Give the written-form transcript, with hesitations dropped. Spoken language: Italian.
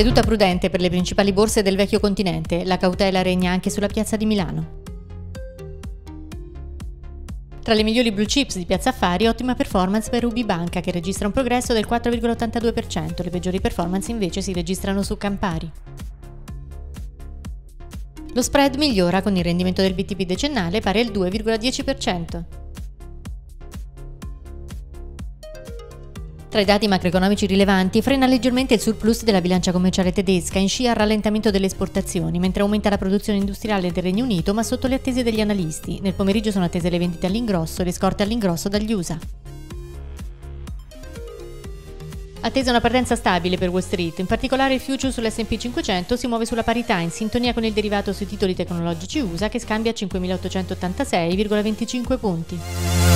Seduta prudente per le principali borse del vecchio continente, la cautela regna anche sulla piazza di Milano. Tra le migliori blue chips di Piazza Affari, ottima performance per Ubi Banca, che registra un progresso del 4,82%, le peggiori performance invece si registrano su Campari. Lo spread migliora con il rendimento del BTP decennale pari al 2,10%. Tra i dati macroeconomici rilevanti, frena leggermente il surplus della bilancia commerciale tedesca in scia al rallentamento delle esportazioni, mentre aumenta la produzione industriale del Regno Unito, ma sotto le attese degli analisti. Nel pomeriggio sono attese le vendite all'ingrosso e le scorte all'ingrosso dagli USA. Attesa una partenza stabile per Wall Street, in particolare il future sull'S&P 500 si muove sulla parità in sintonia con il derivato sui titoli tecnologici USA che scambia 5.886,25 punti.